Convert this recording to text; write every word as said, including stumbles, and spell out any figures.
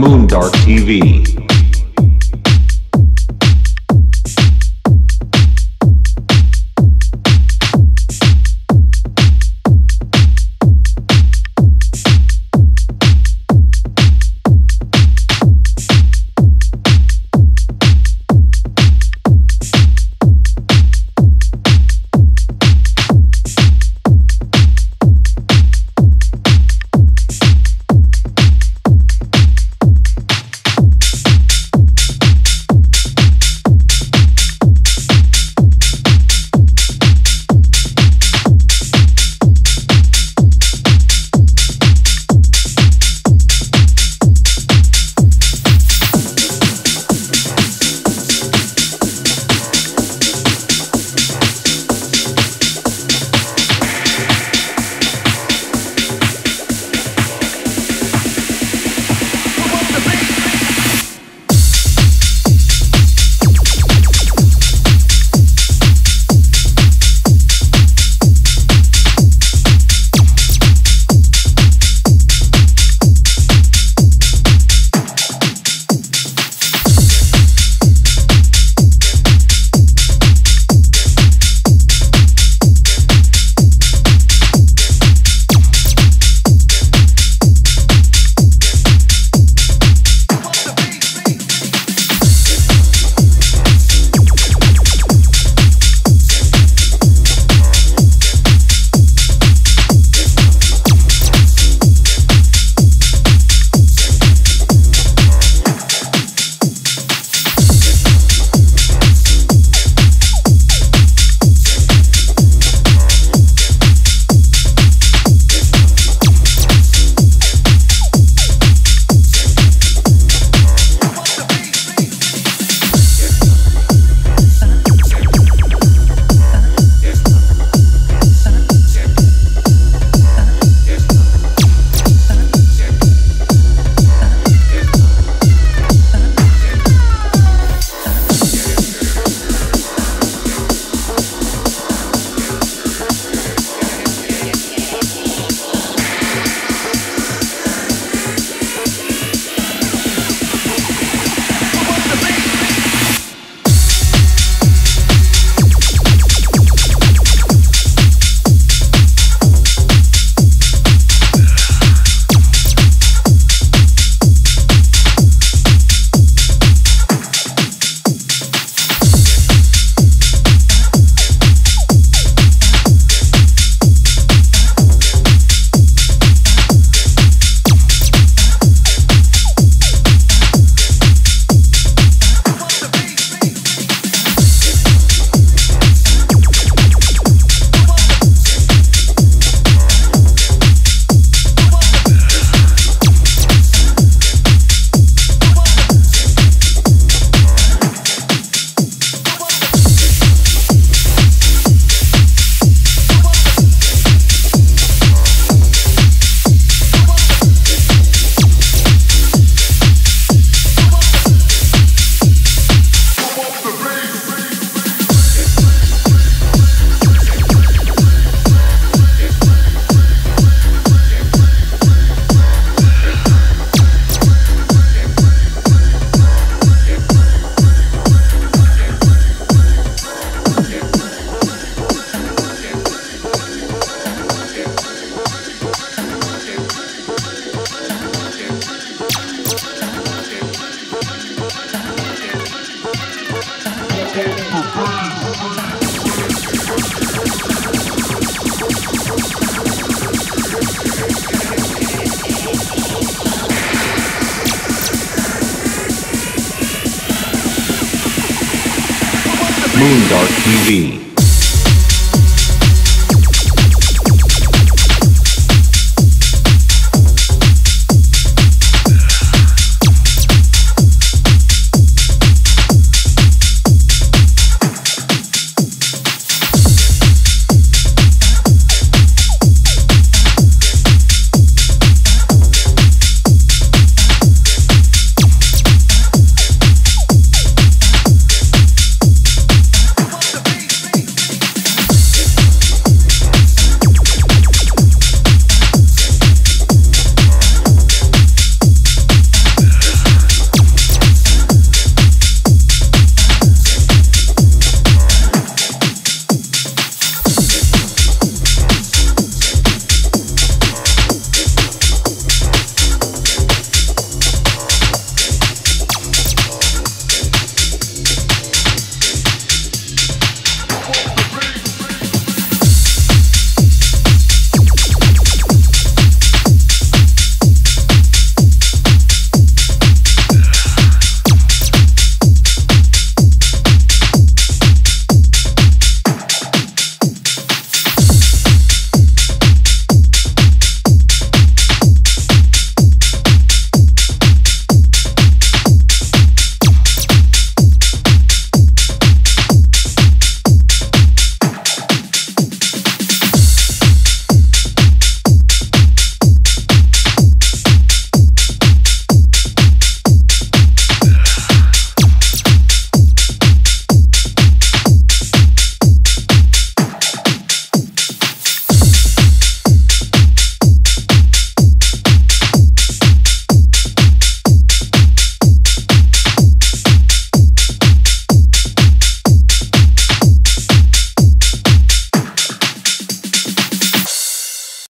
MoonDark T V. MoonDark T V.